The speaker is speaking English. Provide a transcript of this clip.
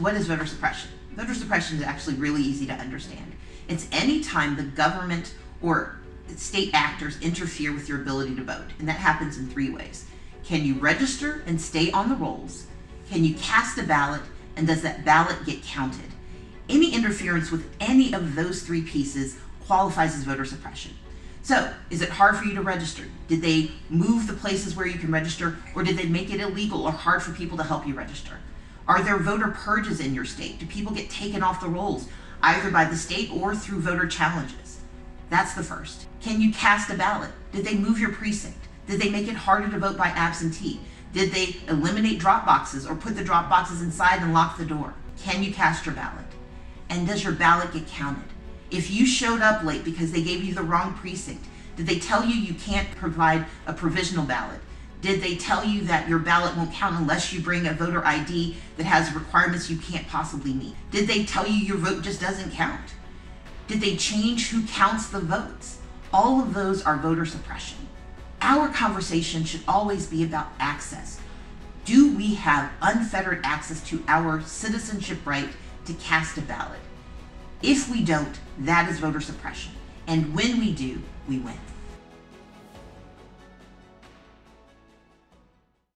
What is voter suppression? Voter suppression is actually really easy to understand. It's any time the government or state actors interfere with your ability to vote, and that happens in three ways. Can you register and stay on the rolls? Can you cast a ballot, and does that ballot get counted? Any interference with any of those three pieces qualifies as voter suppression. So, is it hard for you to register? Did they move the places where you can register, or did they make it illegal or hard for people to help you register? Are there voter purges in your state? Do people get taken off the rolls, either by the state or through voter challenges? That's the first. Can you cast a ballot? Did they move your precinct? Did they make it harder to vote by absentee? Did they eliminate drop boxes or put the drop boxes inside and lock the door? Can you cast your ballot? And does your ballot get counted? If you showed up late because they gave you the wrong precinct, did they tell you you can't provide a provisional ballot? Did they tell you that your ballot won't count unless you bring a voter ID that has requirements you can't possibly meet? Did they tell you your vote just doesn't count? Did they change who counts the votes? All of those are voter suppression. Our conversation should always be about access. Do we have unfettered access to our citizenship right to cast a ballot? If we don't, that is voter suppression. And when we do, we win.